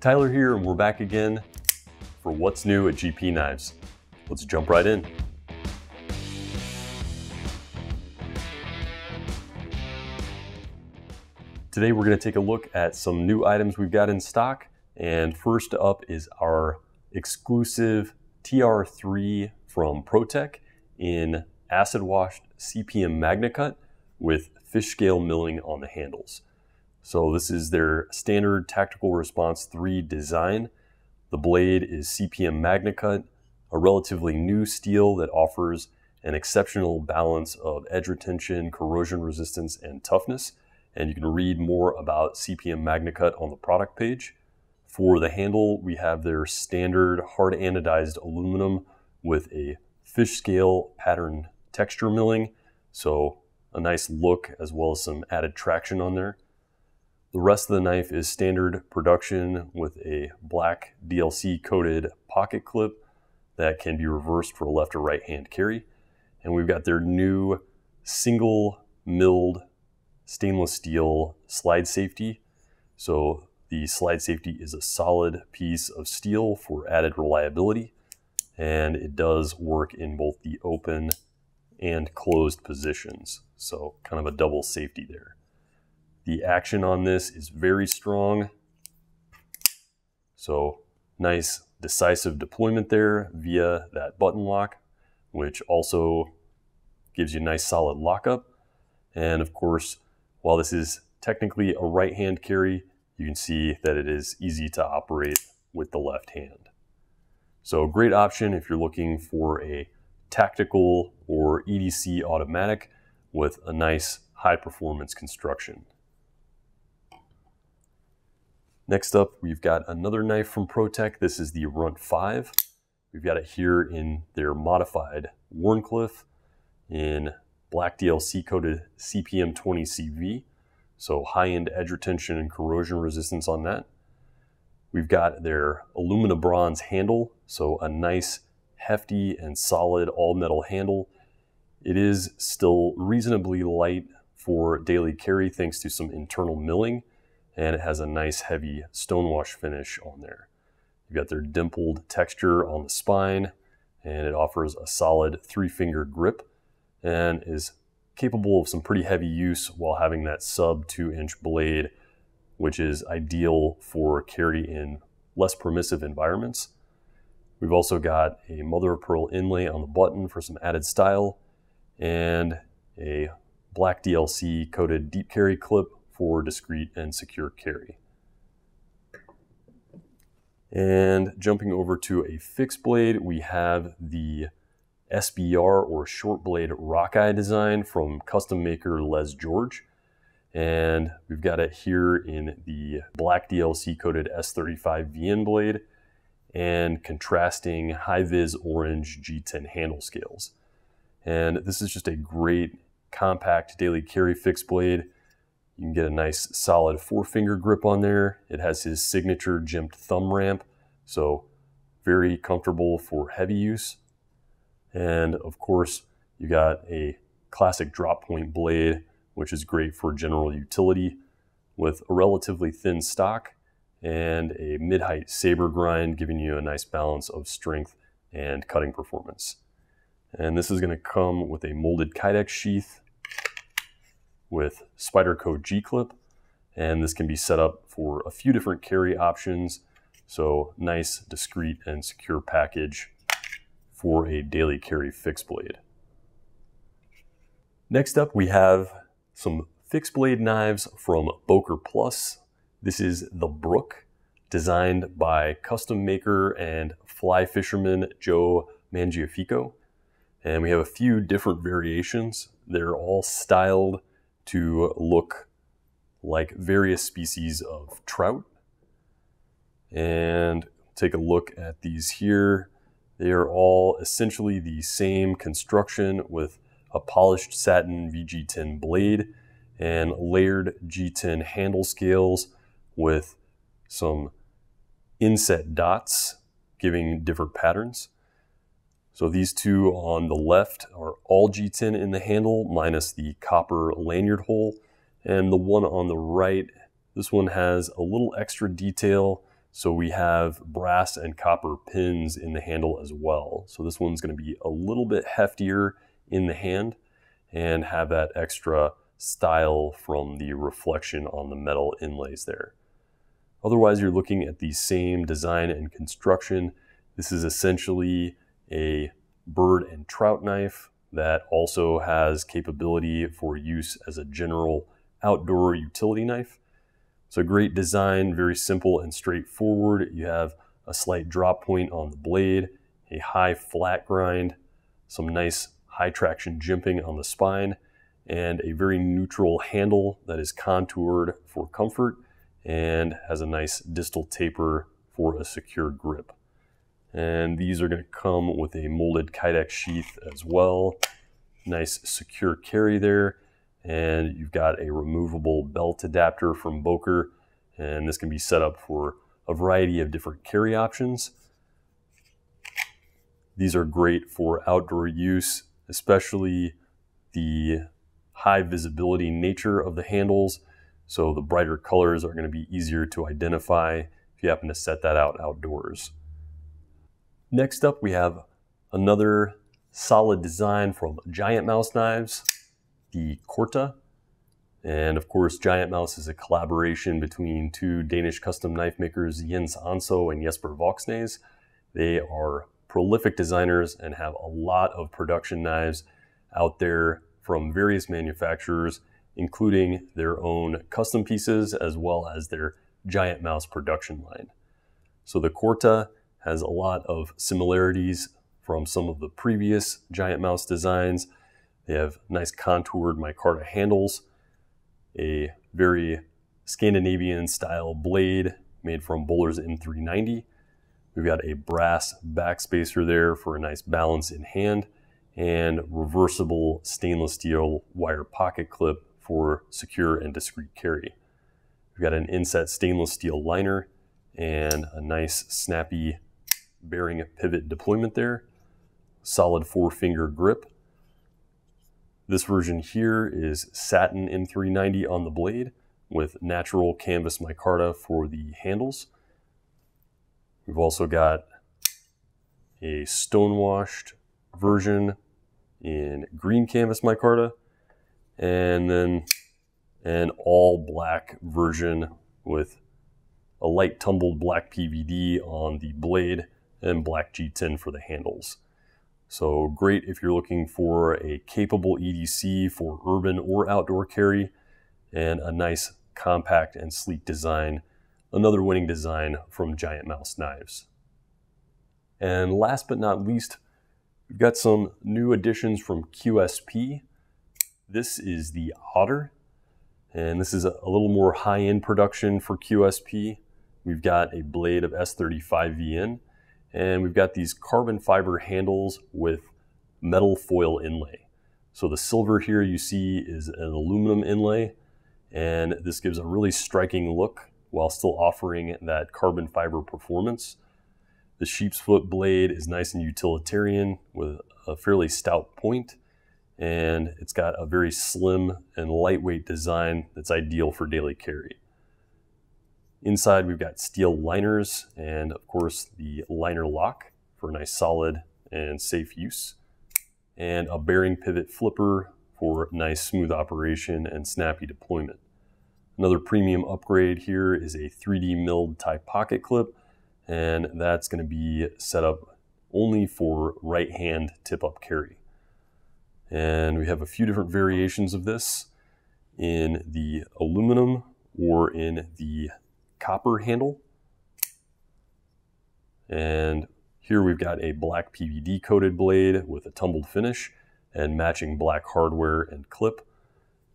Tyler here, and we're back again for what's new at GP Knives. Let's jump right in. Today we're going to take a look at some new items we've got in stock, and first up is our exclusive TR3 from Protech in acid washed CPM MagnaCut with fish scale milling on the handles. So this is their standard Tactical Response 3 design. The blade is CPM MagnaCut, a relatively new steel that offers an exceptional balance of edge retention, corrosion resistance, and toughness. And you can read more about CPM MagnaCut on the product page. For the handle, we have their standard hard anodized aluminum with a fish scale pattern texture milling. So a nice look as well as some added traction on there. The rest of the knife is standard production with a black DLC coated pocket clip that can be reversed for left or right hand carry. And we've got their new single milled stainless steel slide safety. So the slide safety is a solid piece of steel for added reliability, and it does work in both the open and closed positions. So kind of a double safety there. The action on this is very strong. So nice decisive deployment there via that button lock, which also gives you a nice solid lockup. And of course, while this is technically a right hand carry, you can see that it is easy to operate with the left hand. So a great option if you're looking for a tactical or EDC automatic with a nice high performance construction. Next up, we've got another knife from Protech. This is the Runt 5. We've got it here in their modified Wharncliffe in black DLC coated CPM-20CV. So high-end edge retention and corrosion resistance on that. We've got their alumina bronze handle. So a nice, hefty, and solid all-metal handle. It is still reasonably light for daily carry thanks to some internal milling. And it has a nice heavy stonewash finish on there. You've got their dimpled texture on the spine, and it offers a solid three-finger grip and is capable of some pretty heavy use while having that sub 2-inch blade, which is ideal for carry in less permissive environments. We've also got a mother of pearl inlay on the button for some added style, and a black DLC coated deep carry clip for discreet and secure carry. And jumping over to a fixed blade, we have the SBR or short blade Rockeye design from custom maker Les George. And we've got it here in the black DLC coated S35VN blade and contrasting high-vis orange G10 handle scales. And this is just a great compact daily carry fixed blade. You can get a nice solid four-finger grip on there. It has his signature gemmed thumb ramp, so very comfortable for heavy use. And of course, you got a classic drop point blade, which is great for general utility with a relatively thin stock and a mid-height saber grind, giving you a nice balance of strength and cutting performance. And this is going to come with a molded Kydex sheath with Spyderco G-Clip, and this can be set up for a few different carry options. So nice, discreet, and secure package for a daily carry fixed blade. Next up, we have some fixed blade knives from Boker Plus. This is The Brook, designed by custom maker and fly fisherman Joe Mangiofico. And we have a few different variations. They're all styled to look like various species of trout. And take a look at these here. They are all essentially the same construction with a polished satin VG10 blade and layered G10 handle scales with some inset dots giving different patterns. So these two on the left are all G10 in the handle, minus the copper lanyard hole. And the one on the right, this one has a little extra detail So we have brass and copper pins in the handle as well. So this one's going to be a little bit heftier in the hand and have that extra style from the reflection on the metal inlays there. Otherwise, you're looking at the same design and construction. This is essentially a bird and trout knife that also has capability for use as a general outdoor utility knife. So great design, very simple and straightforward. You have a slight drop point on the blade, a high flat grind, some nice high traction jimping on the spine, and a very neutral handle that is contoured for comfort and has a nice distal taper for a secure grip. And these are going to come with a molded Kydex sheath as well. Nice secure carry there. And you've got a removable belt adapter from Boker, and this can be set up for a variety of different carry options. These are great for outdoor use, especially the high visibility nature of the handles. So the brighter colors are going to be easier to identify if you happen to set that out outdoors. Next up, we have another solid design from Giant Mouse Knives, the Corta. And of course, Giant Mouse is a collaboration between two Danish custom knife makers, Jens Anso and Jesper Voksnaes. They are prolific designers and have a lot of production knives out there from various manufacturers, including their own custom pieces as well as their Giant Mouse production line. So the Corta has a lot of similarities from some of the previous Giant Mouse designs. They have nice contoured micarta handles, a very Scandinavian style blade made from Boker's M390. We've got a brass backspacer there for a nice balance in hand, and reversible stainless steel wire pocket clip for secure and discreet carry. We've got an inset stainless steel liner and a nice snappy bearing pivot deployment there. Solid 4-finger grip. This version here is satin M390 on the blade with natural canvas micarta for the handles. We've also got a stonewashed version in green canvas micarta, and then an all black version with a light tumbled black PVD on the blade and black G10 for the handles. So great if you're looking for a capable EDC for urban or outdoor carry, and a nice compact and sleek design. Another winning design from Giant Mouse Knives. And last but not least, we've got some new additions from QSP. This is the Otter, and this is a little more high-end production for QSP. We've got a blade of S35VN, and we've got these carbon fiber handles with metal foil inlay. So the silver here you see is an aluminum inlay, and this gives a really striking look while still offering that carbon fiber performance. The sheep's foot blade is nice and utilitarian with a fairly stout point, and it's got a very slim and lightweight design that's ideal for daily carry. Inside, we've got steel liners and, of course, the liner lock for a nice solid and safe use, and a bearing pivot flipper for nice smooth operation and snappy deployment. Another premium upgrade here is a 3D milled tie pocket clip, and that's going to be set up only for right hand tip-up carry. And we have a few different variations of this in the aluminum or in the copper handle. And here we've got a black PVD coated blade with a tumbled finish and matching black hardware and clip.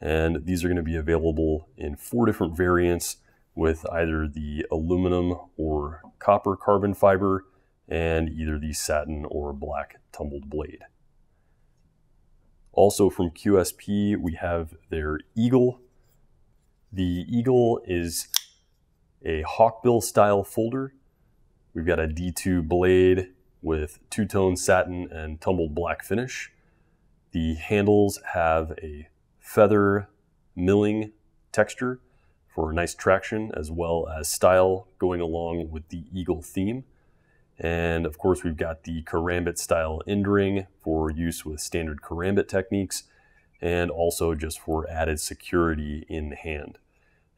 And these are going to be available in 4 different variants with either the aluminum or copper carbon fiber and either the satin or black tumbled blade. Also from QSP, we have their Eagle. The Eagle is a hawkbill style folder. We've got a D2 blade with two-tone satin and tumbled black finish. The handles have a feather milling texture for nice traction as well as style going along with the Eagle theme. And of course we've got the karambit style end ring for use with standard karambit techniques and also just for added security in the hand.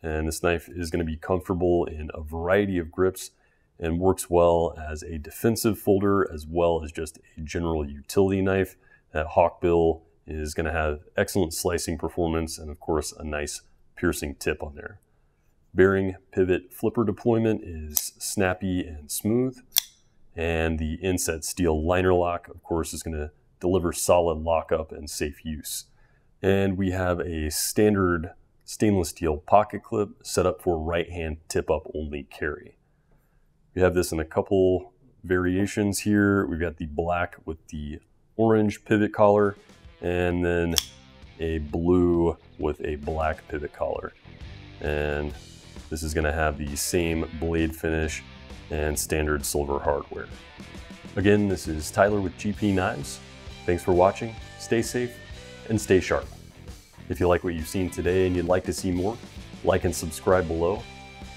And this knife is going to be comfortable in a variety of grips and works well as a defensive folder as well as just a general utility knife. That hawkbill is going to have excellent slicing performance and of course a nice piercing tip on there. Bearing pivot flipper deployment is snappy and smooth, and the inset steel liner lock of course is going to deliver solid lockup and safe use. And we have a standard stainless steel pocket clip set up for right hand tip up only carry. We have this in a couple variations here. We've got the black with the orange pivot collar and then a blue with a black pivot collar. And this is going to have the same blade finish and standard silver hardware. Again, this is Tyler with GP Knives. Thanks for watching. Stay safe and stay sharp. If you like what you've seen today and you'd like to see more, like and subscribe below.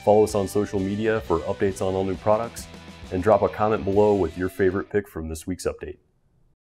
Follow us on social media for updates on all new products and drop a comment below with your favorite pick from this week's update.